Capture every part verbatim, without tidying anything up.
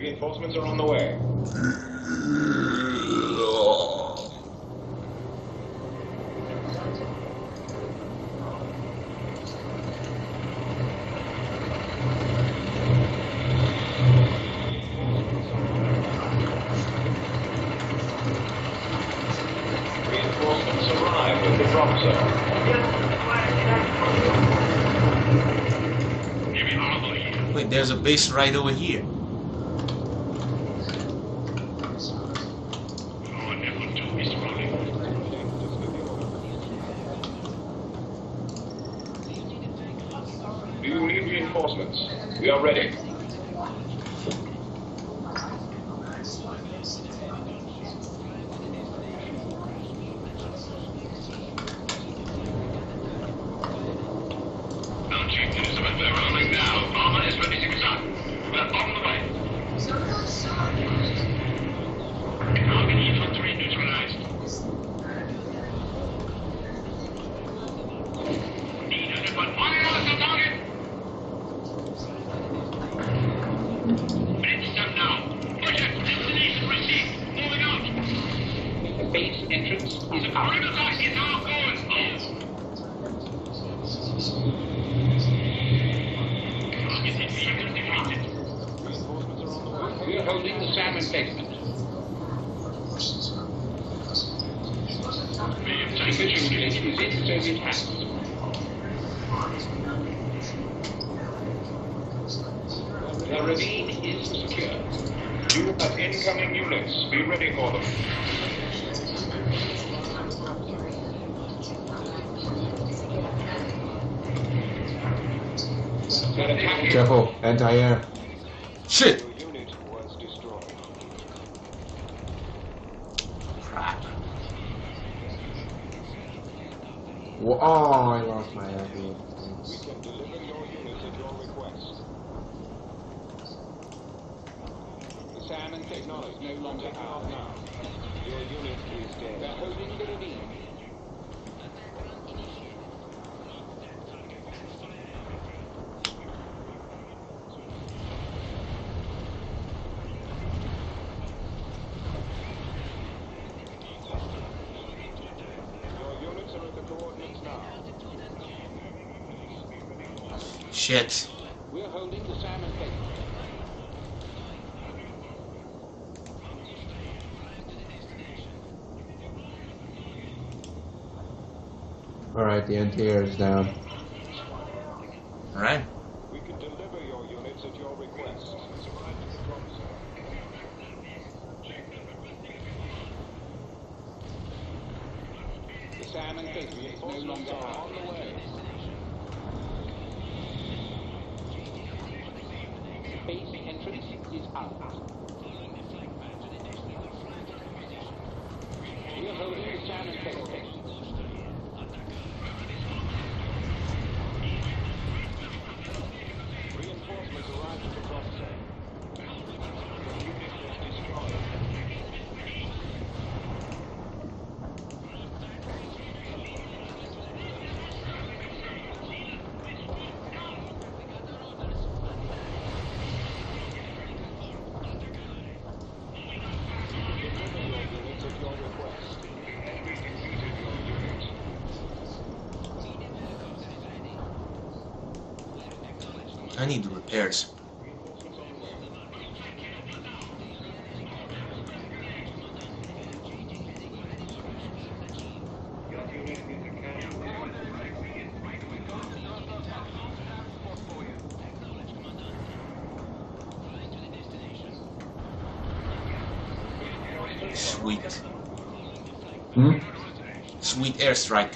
Reinforcements are on the way. Reinforcements arrived at the drop zone. Wait, there's a base right over here. We are ready. The ravine is secure. You have incoming units. Be ready for them. Careful, anti-air. Shit! Crap. Whoa, oh, I lost my air. Sam and Technology no longer out now. Your unit is dead. They're holding the ravine. Your units are at the coordinates now. Shit. We're holding the Sam and Technology. Alright, the anti-air is down. Alright. We can deliver your units at your request. The Sam and Casey is no longer on the way. Base entrance is out. We are holding the Sam and Casey. I need repairs. Sweet. Hmm? Sweet airstrike.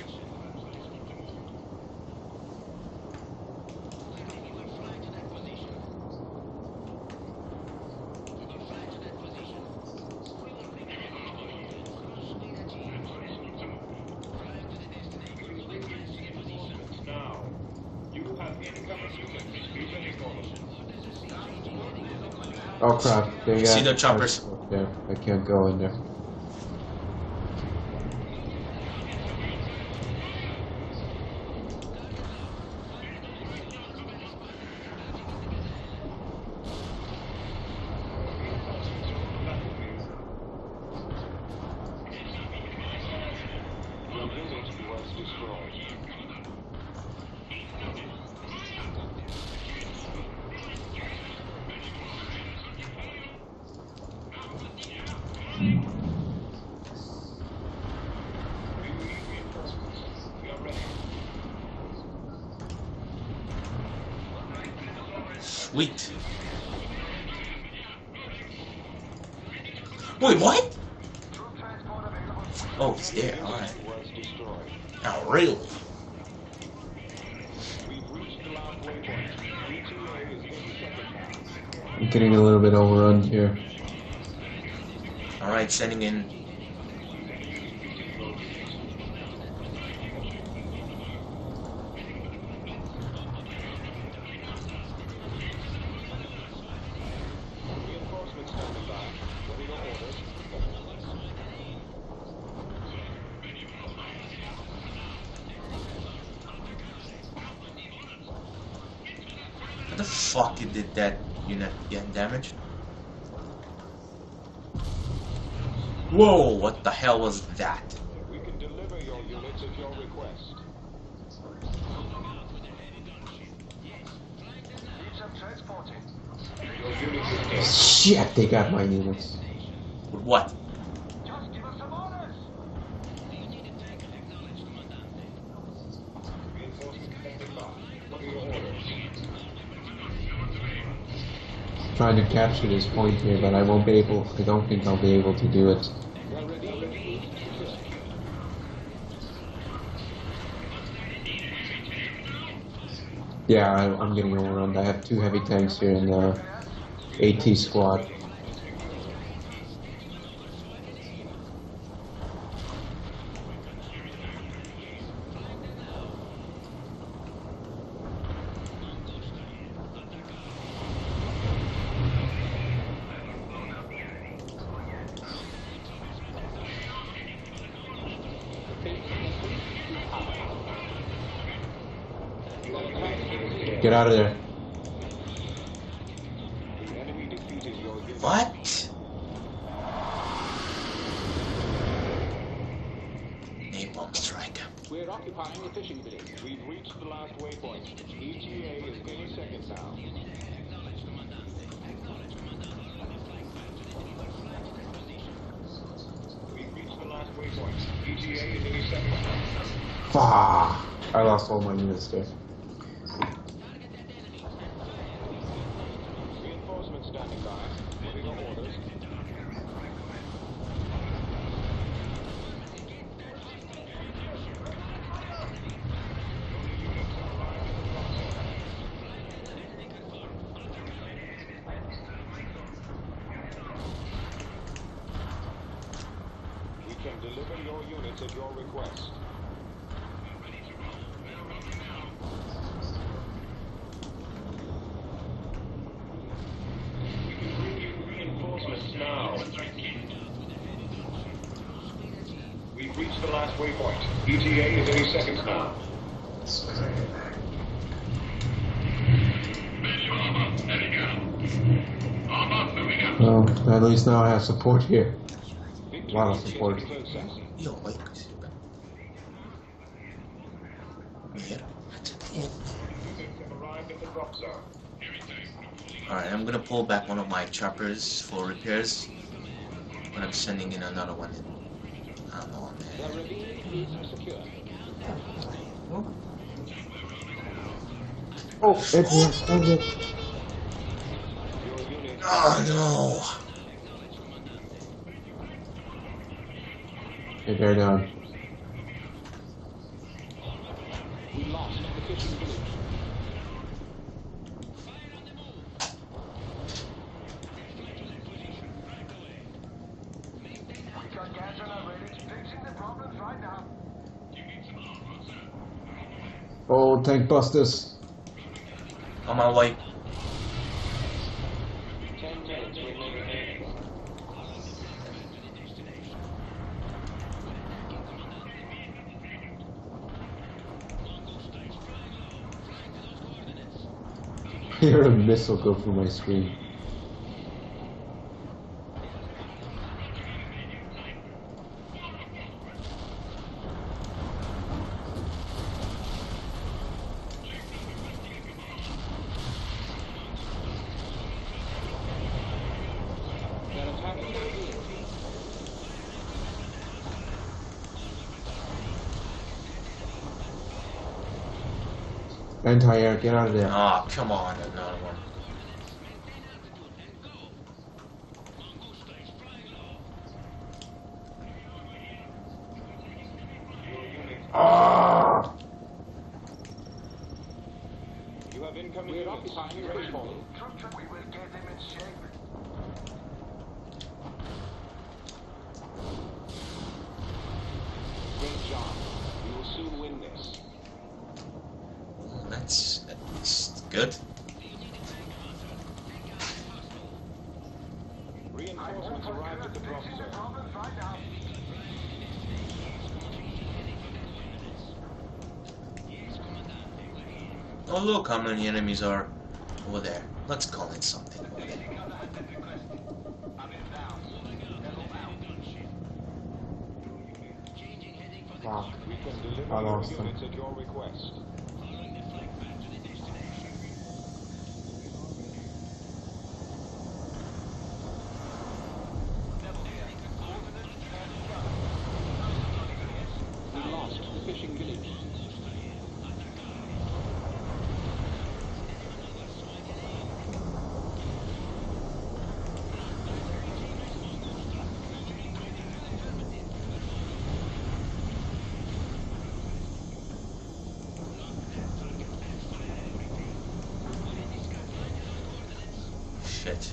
Oh crap, they got... See the choppers. Yeah, I can't go in there. leaked. Wait, what? Oh, it's there, alright. Oh, really? I'm getting a little bit overrun here. Alright, sending in. What the fuck did that unit get damaged? Whoa, what the hell was that? We can deliver your units at your request. Shit, they got my units. What? Just give us some orders. Trying to capture this point here, but I won't be able. I don't think I'll be able to do it. Yeah, I, I'm getting overrun. I have two heavy tanks here in the AT squad. Get out of there. What? Napalm strike. We're occupying the fishing village. We've reached the last waypoint. E T A is any second now. We've reached the last waypoint. E T A is any second now. Ah, I lost all my units there. Deliver your units at your request. Reinforcements now. We've reached the last waypoint. E T A is any seconds now. Well, at least now I have support here. A lot of support. You don't like this. Yeah, that's a thing. Alright, I'm gonna pull back one of my choppers for repairs, but I'm sending in another one. I'm on there. Oh, it's extended. Oh no! Okay, they're down. We lost the fishing village. Fire on the move. We got gas on our radar. Fixing the problems right now. You need some armor, sir. Oh, tank busters. On my way. I hear a missile go through my screen. Anti-air, get out of there. Ah, oh, come on, another one. Oh look how many enemies are over there. Let's call it something. Wow. I lost them. Shit.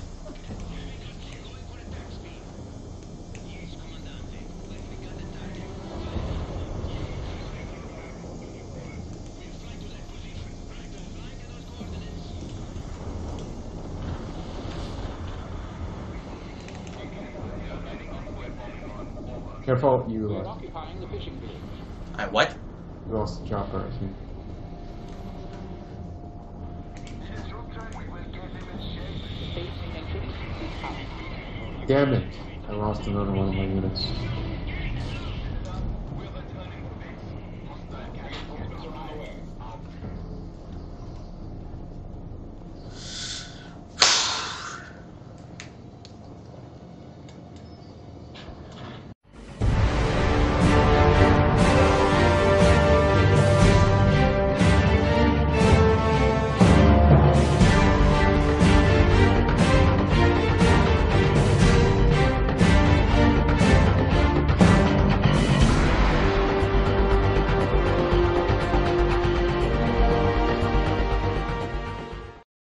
Careful, you lost. I what? You lost the chopper, I think. Damn it! I lost another one of my units.